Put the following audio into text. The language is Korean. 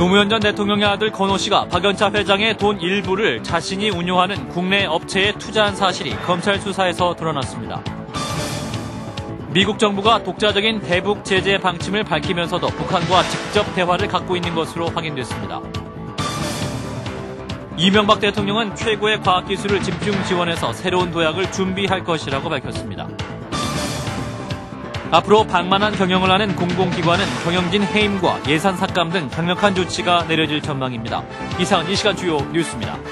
노무현 전 대통령의 아들 건호 씨가 박연차 회장의 돈 일부를 자신이 운용하는 국내 업체에 투자한 사실이 검찰 수사에서 드러났습니다. 미국 정부가 독자적인 대북 제재 방침을 밝히면서도 북한과 직접 대화를 갖고 있는 것으로 확인됐습니다. 이명박 대통령은 최고의 과학기술을 집중 지원해서 새로운 도약을 준비할 것이라고 밝혔습니다. 앞으로 방만한 경영을 하는 공공기관은 경영진 해임과 예산 삭감 등 강력한 조치가 내려질 전망입니다. 이상은 이 시간 주요 뉴스입니다.